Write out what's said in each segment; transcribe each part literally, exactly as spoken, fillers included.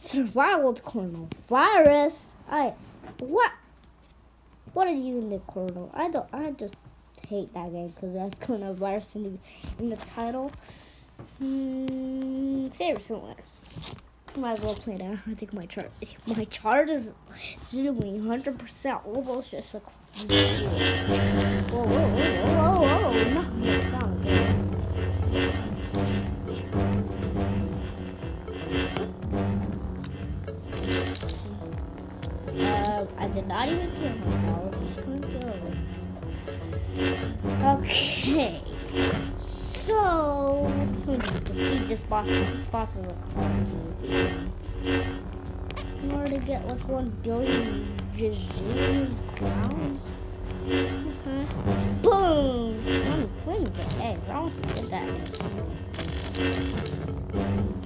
Survival the coronavirus. I what? What are you in the corona? I don't. I just hate that game because it has coronavirus in the, in the title. Hmm. Favorite similar. Might as well play that. I think my chart. My chart is literally one hundred percent. Almost just like. Whoa, whoa, whoa, whoa, whoa, whoa. Not the sound again. I did not even kill him. I was just gonna kill him. Okay. So let's go just defeat this boss. This boss is a clown. In order to get like one billion gazillion pounds. Okay. Boom! I'm playing with the eggs. I don't get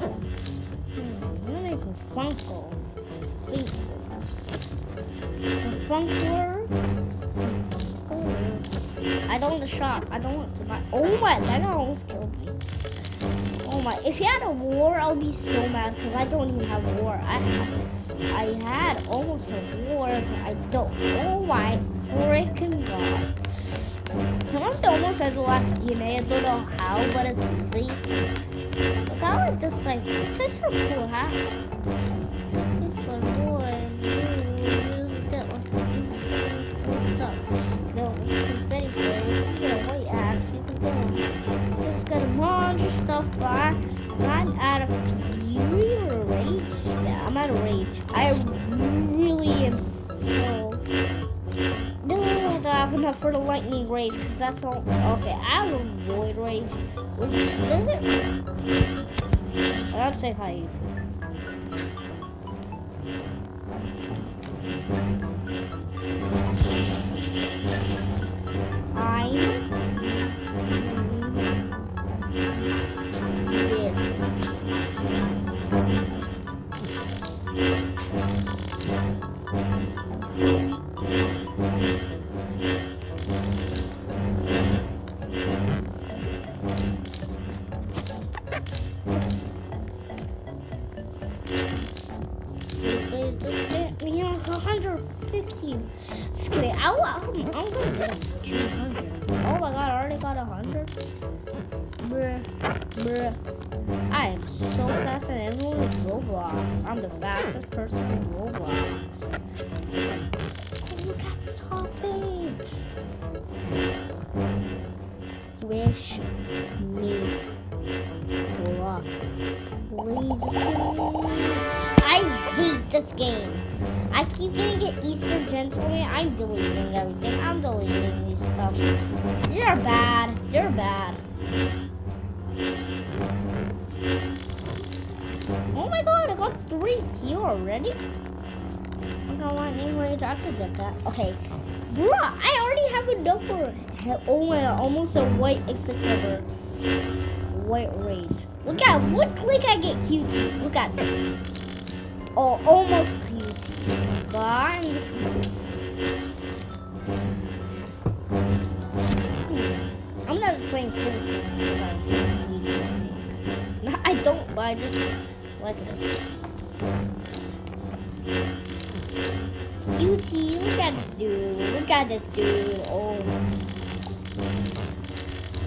that. I'm gonna make a Funko. Funko. Funko. I don't want to shop. I don't want to buy. Oh my, that guy almost killed me. Oh my, if you had a war, I'll be so mad because I don't even have a war. I had, I had almost a war, but I don't. Oh my freaking god. I almost had the last D N A. I don't know how, but it's easy. Like, I would just like, this is so cool, huh? This is so cool. I'm out of fury or rage? Yeah, I'm out of rage. I really am so... No, I don't have enough for the lightning rage, because that's all... Okay, I will avoid rage, which doesn't... I'll say hi, you two. I'm... I am so fast at everyone with Roblox. I'm the fastest person in Roblox. Oh, look at this whole thing. Wish me luck. I hate this game. I keep getting an Easter gentleman. I'm deleting everything. I'm deleting these stuff. You're bad. You're bad. Oh my god, I got three Q already? I don't want any rage, I could get that. Okay. Bruh, I already have enough for oh my god, almost a white except for white rage. Look at what click I get cutie. Look at this. Oh, almost cutie. But I'm I'm not playing seriously. I don't, but I just like it. Cutie, look at this dude. Look at this dude. Oh.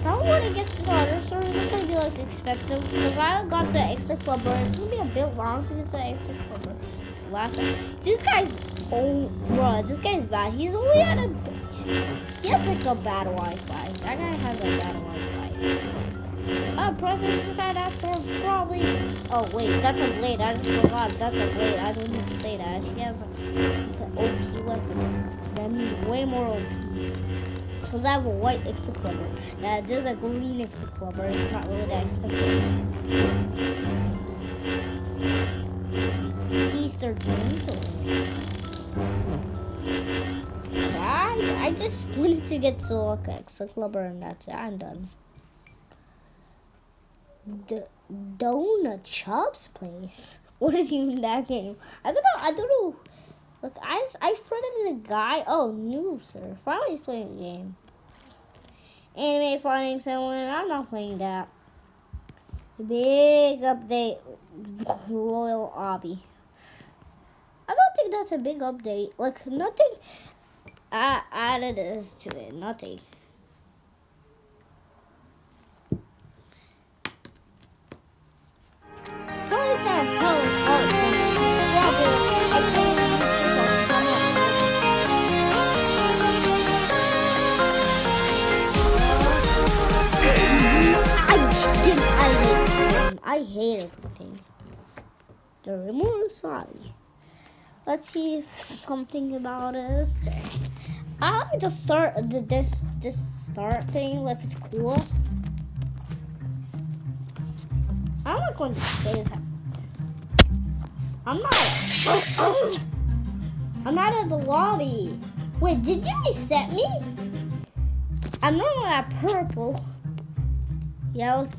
I don't want to get to the other store. It's going to be like expensive. Because I got to Exit Clubber. It's going to be a bit long to get to Exit Clubber. Last time. This guy's, oh, bro, this guy's bad. He's only at a, he has like a bad Wi-Fi. That guy has a bad Wi-Fi. Uh, process that after probably. Oh wait, that's a blade. I just forgot. That's a blade. I don't need to say that. She has an O P weapon. That means way more O P. Cause I have a white exit clubber. Now there's a green exit clubber. It's not really that expensive. Easter Gentle. I I just wanted to get Zolok exit clubber and that's it. I'm done. D Donut Chubb's place. What is even that game? I don't know. I don't know. Look, I just, I friended a guy. Oh, noob sir. Finally, he's playing the game. Anime fighting someone. I'm not playing that. Big update. Royal Obby. think that's a big update. Like, nothing I added is to it. Nothing. I hate everything. The remote is sorry. Let's see if something about us. I like the start the this this start thing, like it's cool. I'm not going to say this. I'm not oh, oh. I'm out of the lobby. Wait, did you reset me? I'm not that purple. Yeah, let's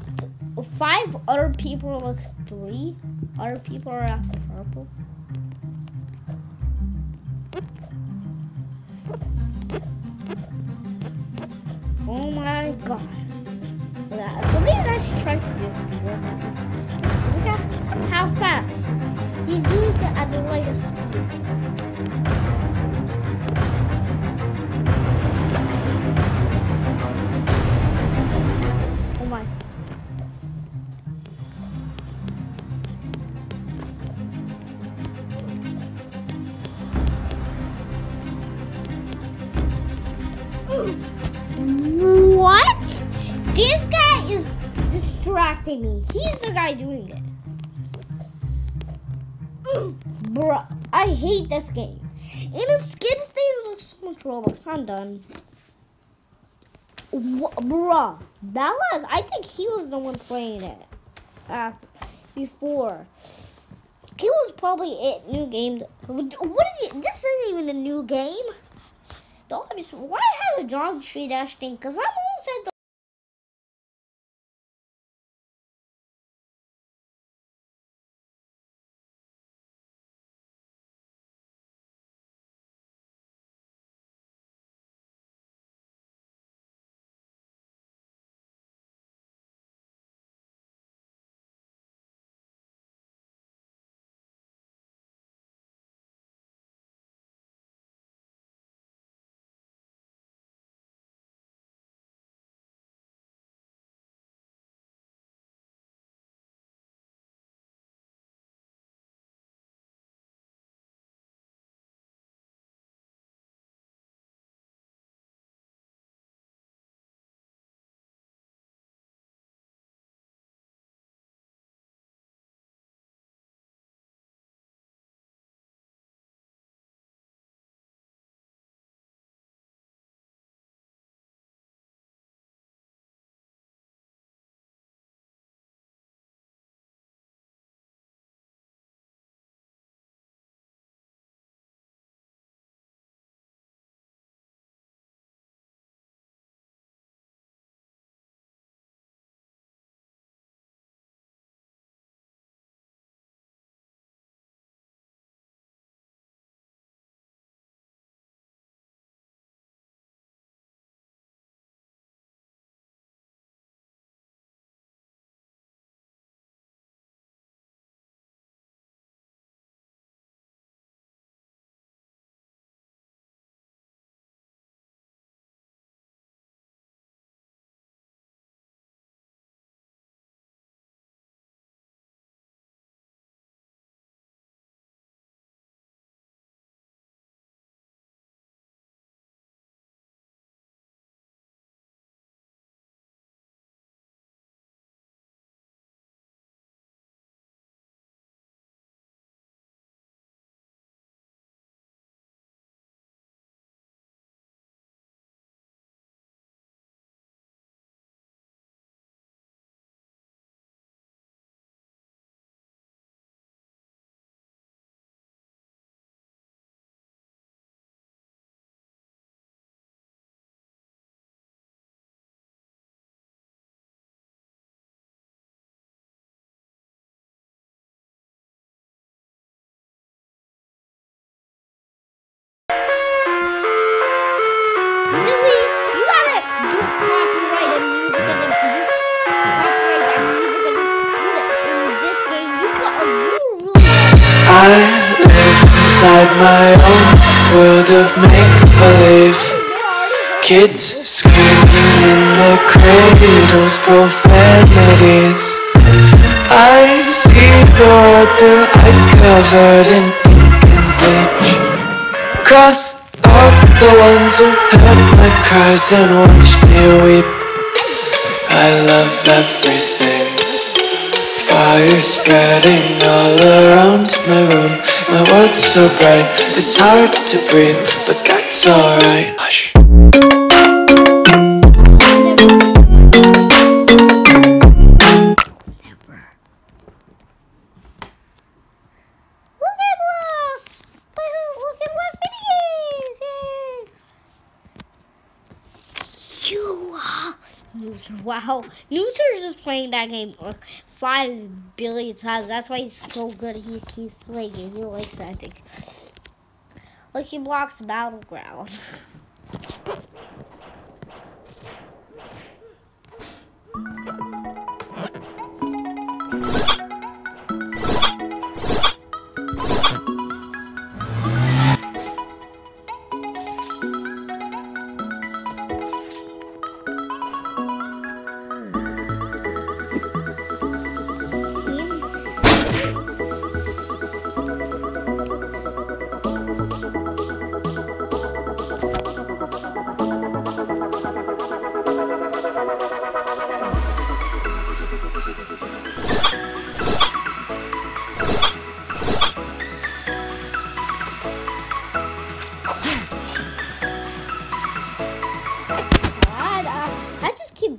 five other people, like three other people are at purple. Oh my god. Yeah, somebody's actually trying to do this before. Look at how fast. He's doing it at the rate of speed. What? This guy is distracting me. He's the guy doing it. Bro, I hate this game. And the skin stain looks so much Roblox. I'm done. Bro, that was, I think he was the one playing it after, before. He was probably at new game. What is it? This isn't even a new game. Why has a John Tree Dash thing? Because I'm almost at the inside my own world of make-believe. Kids screaming in the cradles, profanities. I see the world through eyes covered in ink and bleach. Cross out the ones who heard my cries and watched me weep. I love everything. Fire spreading all around my room. My world's so bright, it's hard to breathe, but that's alright. Hush. Never. Look at Roblox! Look at what videos! Yay! You are loser. Wow. Loser's just playing that game. Five billion times. That's why he's so good. He keeps playing it. He likes that thing. Look, he blocks Battleground.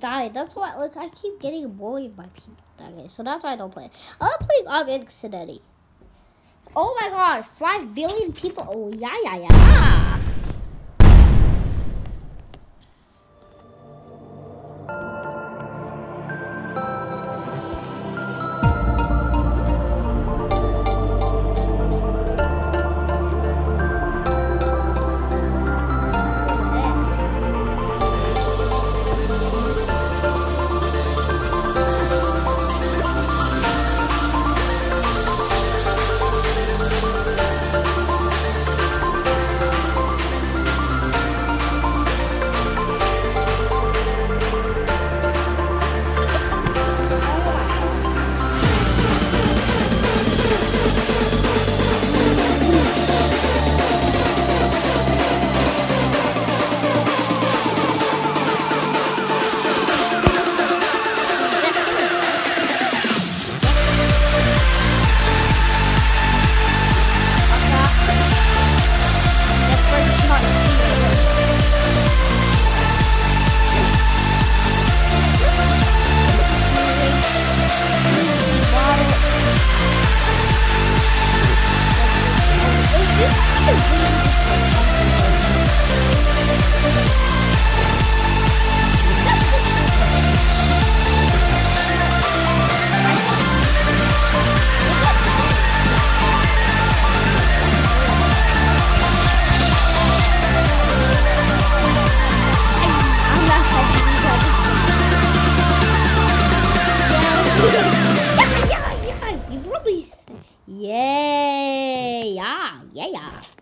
Died. That's why, like, I keep getting bullied by people that game, so that's why I don't play it. I don't play um, Infinity. Oh my god, five billion people. Oh, yeah, yeah, yeah.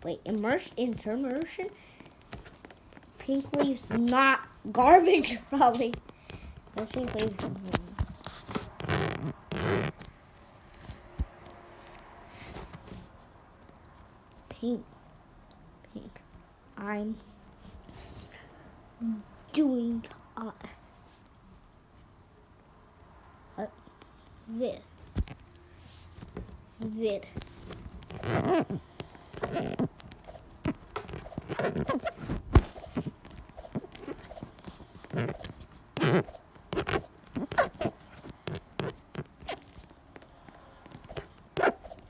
Wait, immersed intermersion? Pink leaves not garbage, probably. That's pink leaves. Pink. Pink. I'm doing uh, uh, vid. Vid.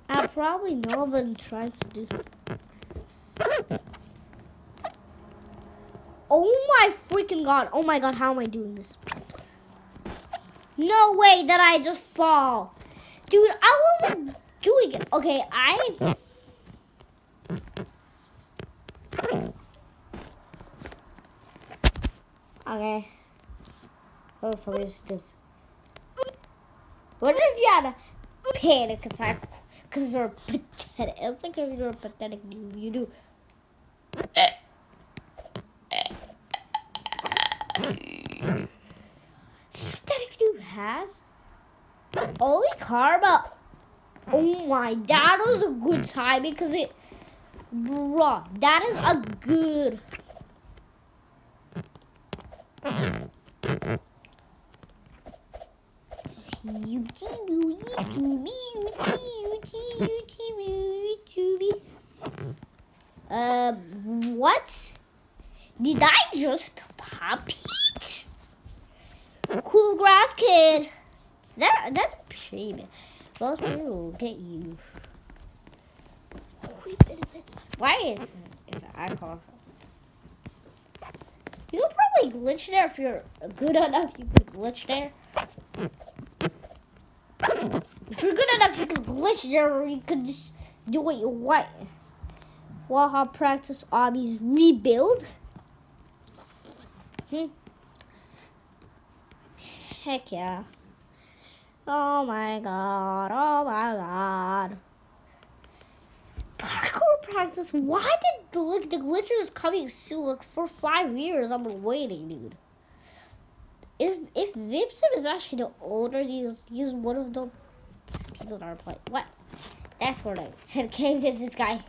I probably know what I'm trying to do. Oh my freaking god. Oh my god, how am I doing this? No way that I just fall. Dude, I wasn't doing it. Okay, I... Okay. Oh, so it's just. What if you had a panic attack? because you're pathetic. It's like if you're pathetic, you, you do. Pathetic dude has only karma. Oh my, that was a good time because it, bro, that is a good. Uh, what? Did I just pop it? Cool grass kid. That that's a shame. Well, we'll get you. Holy benefits. Why is it? It's an icon. You'll probably glitch there if you're good enough. You can glitch there. If you're good enough, you can glitch there, or you can just do what you want. Waha practice obbies rebuild. Hmm. Heck yeah. Oh my god. Oh my god. Parkour practice. Why did the, like, the glitches coming soon? Like, for five years, I've been waiting, dude. If if VipSim is actually the owner, he's, he's one of the people that are playing. What? That's for like ten K visits, guy.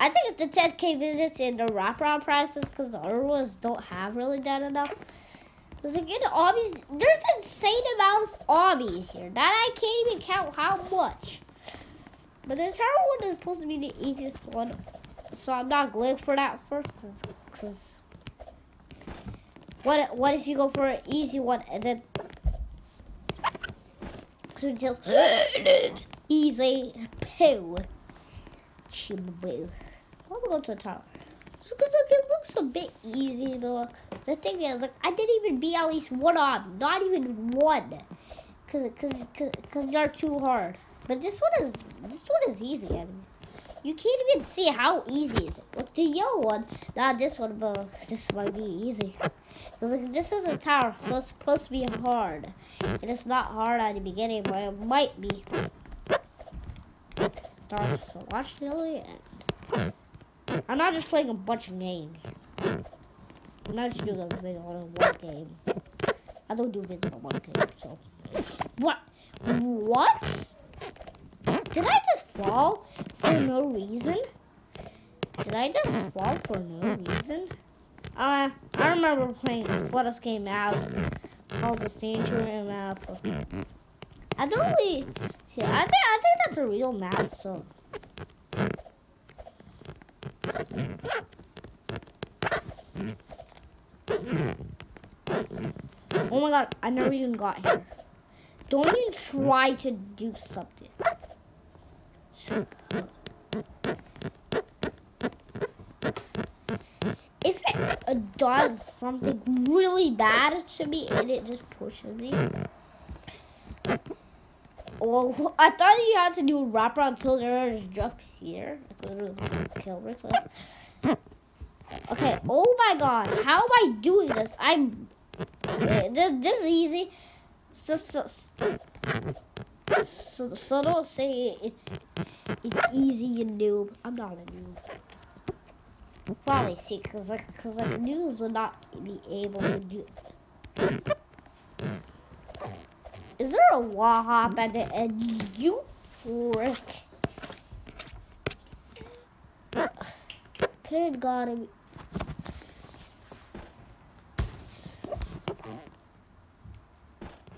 I think it's the ten K visits in the wraparound practice because the other ones don't have really done enough. There's like in obbies, there's an insane amount of obbies here that I can't even count how much. But the entire one is supposed to be the easiest one, so I'm not going for that first because what what if you go for an easy one and then so until it's easy poo. Chimbaboo. I'm going to the tower. So, cause like it looks a bit easy, though. The thing is, like I didn't even beat at least one obby, not even one, cause cause cause, cause they're too hard. But this one is this one is easy. I mean, you can't even see how easy it is. Like the yellow one, not this one, but this might be easy. Cause like this is a tower, so it's supposed to be hard, and it's not hard at the beginning, but it might be. So watch till the end. I'm not just playing a bunch of games. I'm not just doing a video on one game. I don't do video on one game, so. What? What? Did I just fall for no reason? Did I just fall for no reason? Uh, I remember playing Floodus game out called the Sanctuary map. I don't really see. I think I think that's a real map, so. Oh my god, I never even got here. Don't even try to do something. If it does something really bad to me and it just pushes me. Oh, I thought you had to do a wraparound till there's jump here. Kill bricks. Okay. Oh my god. How am I doing this? I'm. This this is easy. So so so, so don't say it's it's easy, you noob. I'm not a noob. Probably see, cause like cause like noobs will not be able to do. Is there a wall hop at the end? You frick. Good god. I'm...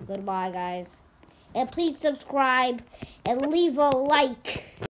Goodbye, guys. And please subscribe and leave a like.